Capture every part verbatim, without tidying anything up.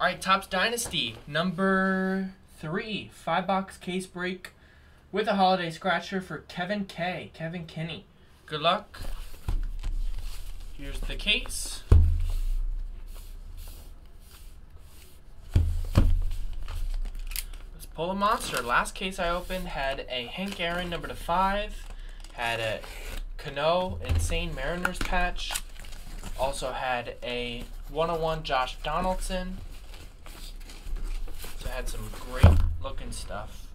All right, Topps Dynasty, number three, five-box case break with a holiday scratcher for Kevin K, Kevin Kinney. Good luck. Here's the case. Let's pull a monster. Last case I opened had a Hank Aaron number to five, had a Cano Insane Mariners patch, also had a one oh one Josh Donaldson. So I had some great looking stuff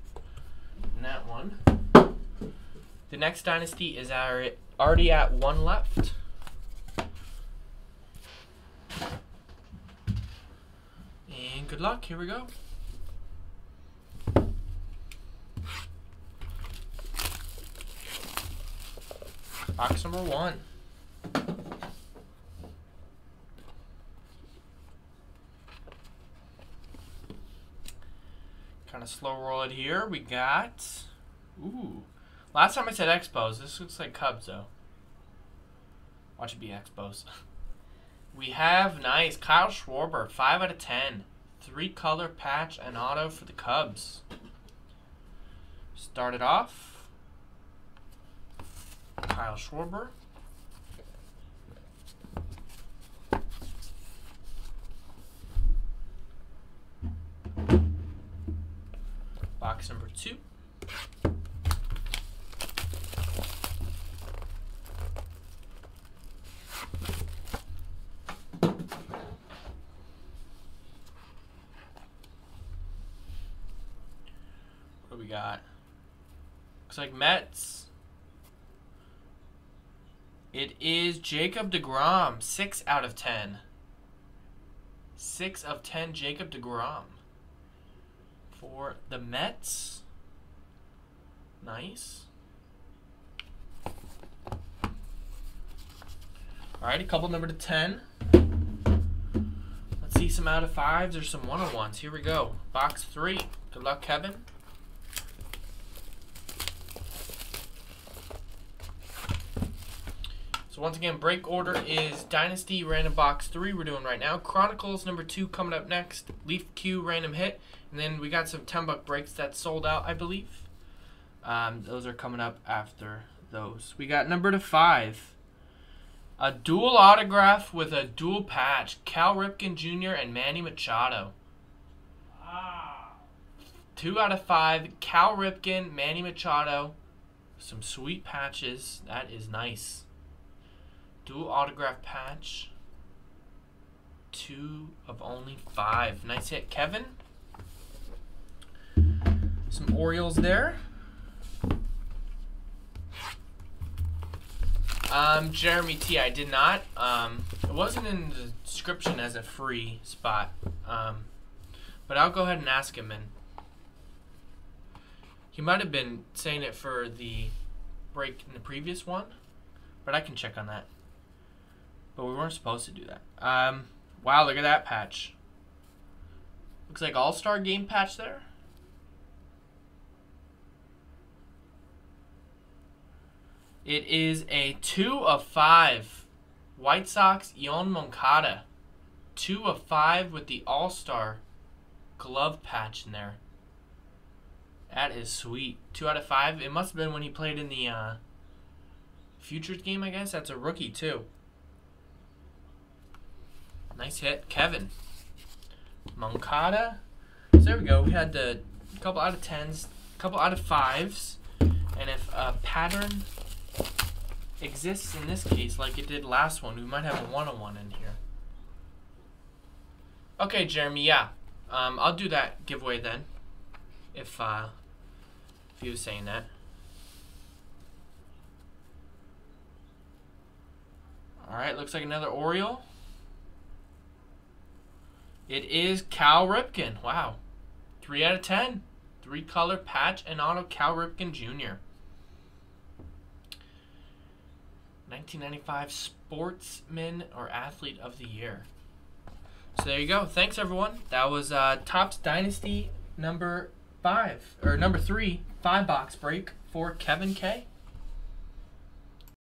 in that one. The next dynasty is already at one left. And good luck, here we go. Box number one. Kind of slow roll it here. We got, ooh. Last time I said Expos. This looks like Cubs, though. Watch it be Expos. We have, nice, Kyle Schwarber, five out of ten. Three-color patch and auto for the Cubs. Started off. Kyle Schwarber. Box number two. What do we got? Looks like Mets. It is Jacob deGrom, six out of ten. six of ten Jacob deGrom for the Mets. Nice. Alright, a couple number to ten. Let's see some out of fives or some one oh ones. Here we go. Box three. Good luck, Kevin. Once again, break order is Dynasty Random Box three we're doing right now. Chronicles number two coming up next. Leaf Q Random Hit. And then we got some ten buck breaks that sold out, I believe. Um, those are coming up after those. We got number to five. A dual autograph with a dual patch. Cal Ripken Junior and Manny Machado. Wow. Two out of five. Cal Ripken, Manny Machado. Some sweet patches. That is nice. Dual autograph patch, two of only five. Nice hit, Kevin. Some Orioles there. Um, Jeremy T, I did not. Um, it wasn't in the description as a free spot, um, but I'll go ahead and ask him. And he might have been saying it for the break in the previous one, but I can check on that. But we weren't supposed to do that. Um, wow, look at that patch. Looks like All-Star Game patch there. It is a two of five. White Sox, Yoan Moncada. two of five with the All-Star glove patch in there. That is sweet. two out of five. It must have been when he played in the uh, Futures game, I guess. That's a rookie, too. Nice hit, Kevin. Moncada. So there we go. We had the couple out of tens, couple out of fives, and if a pattern exists in this case, like it did last one, we might have a one oh one in here. Okay, Jeremy. Yeah, um, I'll do that giveaway then. If uh, if he was saying that. All right. Looks like another Oriole. It is Cal Ripken. Wow. three out of ten. Three-color patch and auto Cal Ripken Junior nineteen ninety-five Sportsman or Athlete of the Year. So there you go. Thanks, everyone. That was uh, Topps Dynasty number five, or number three, five-box break for Kevin K.